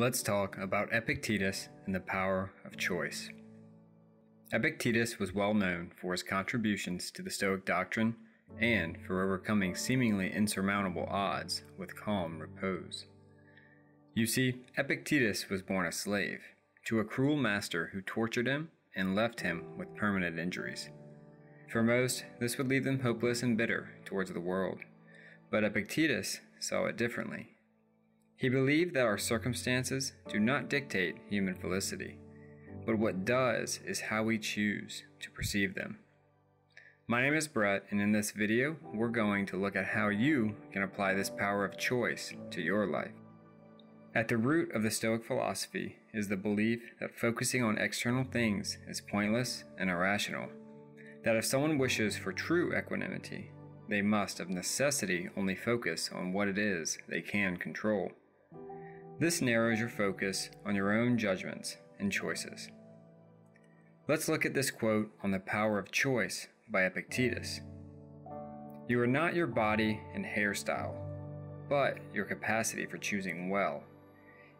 Let's talk about Epictetus and the power of choice. Epictetus was well known for his contributions to the Stoic doctrine and for overcoming seemingly insurmountable odds with calm repose. You see, Epictetus was born a slave to a cruel master who tortured him and left him with permanent injuries. For most, this would leave them hopeless and bitter towards the world, but Epictetus saw it differently. He believed that our circumstances do not dictate human felicity, but what does is how we choose to perceive them. My name is Brett, and in this video, we're going to look at how you can apply this power of choice to your life. At the root of the Stoic philosophy is the belief that focusing on external things is pointless and irrational, that if someone wishes for true equanimity, they must of necessity only focus on what it is they can control. This narrows your focus on your own judgments and choices. Let's look at this quote on the power of choice by Epictetus. You are not your body and hairstyle, but your capacity for choosing well.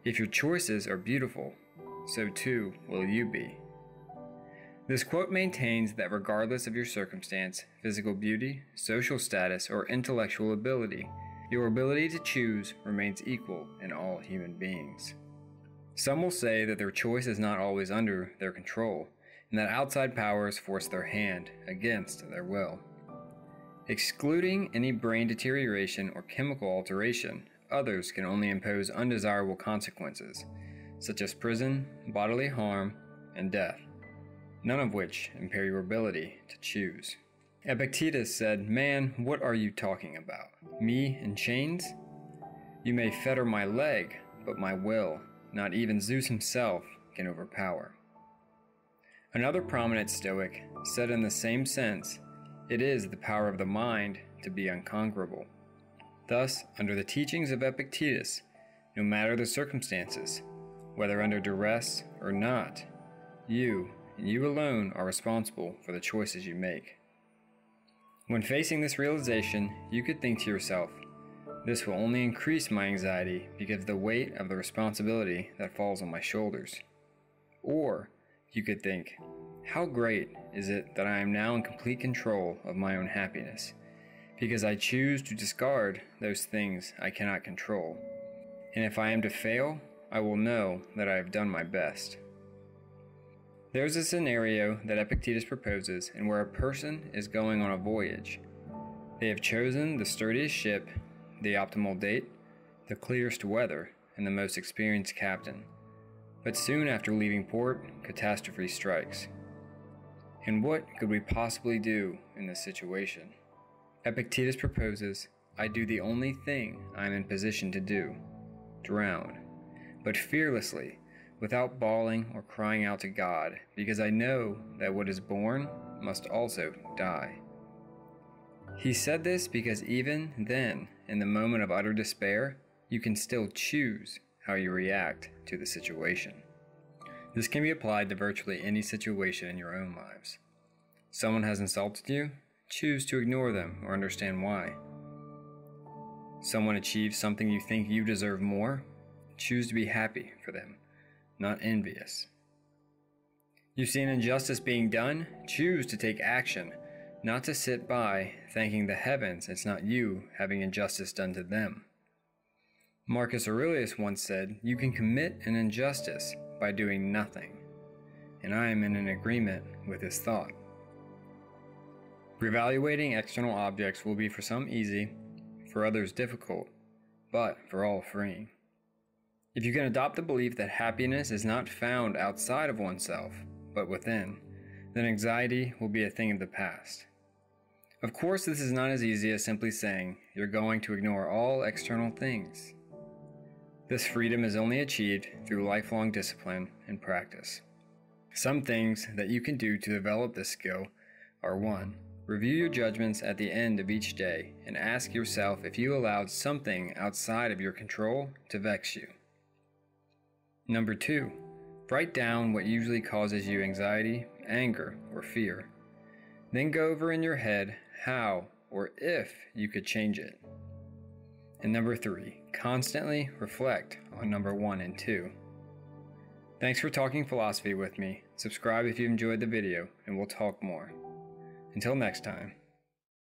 If your choices are beautiful, so too will you be. This quote maintains that regardless of your circumstance, physical beauty, social status, or intellectual ability, your ability to choose remains equal in all human beings. Some will say that their choice is not always under their control, and that outside powers force their hand against their will. Excluding any brain deterioration or chemical alteration, others can only impose undesirable consequences, such as prison, bodily harm, and death, none of which impair your ability to choose. Epictetus said, "Man, what are you talking about? Me in chains? You may fetter my leg, but my will, not even Zeus himself, can overpower." Another prominent Stoic said in the same sense, "It is the power of the mind to be unconquerable." Thus, under the teachings of Epictetus, no matter the circumstances, whether under duress or not, you and you alone are responsible for the choices you make. When facing this realization, you could think to yourself, "This will only increase my anxiety because of the weight of the responsibility that falls on my shoulders." Or you could think, "How great is it that I am now in complete control of my own happiness, because I choose to discard those things I cannot control. And if I am to fail, I will know that I have done my best." There's a scenario that Epictetus proposes in where a person is going on a voyage. They have chosen the sturdiest ship, the optimal date, the clearest weather, and the most experienced captain. But soon after leaving port, catastrophe strikes. And what could we possibly do in this situation? Epictetus proposes, "I do the only thing I am in position to do, drown, but fearlessly, without bawling or crying out to God, because I know that what is born must also die." He said this because even then, in the moment of utter despair, you can still choose how you react to the situation. This can be applied to virtually any situation in your own lives. Someone has insulted you, choose to ignore them or understand why. Someone achieves something you think you deserve more, choose to be happy for them, not envious. You see an injustice being done, choose to take action, not to sit by thanking the heavens it's not you having injustice done to them. Marcus Aurelius once said, "You can commit an injustice by doing nothing," and I am in an agreement with his thought. Reevaluating external objects will be for some easy, for others difficult, but for all freeing. If you can adopt the belief that happiness is not found outside of oneself, but within, then anxiety will be a thing of the past. Of course, this is not as easy as simply saying you're going to ignore all external things. This freedom is only achieved through lifelong discipline and practice. Some things that you can do to develop this skill are 1. Review your judgments at the end of each day and ask yourself if you allowed something outside of your control to vex you. Number 2, write down what usually causes you anxiety, anger, or fear. Then go over in your head how or if you could change it. And number 3, constantly reflect on number 1 and 2. Thanks for talking philosophy with me. Subscribe if you enjoyed the video, and we'll talk more. Until next time.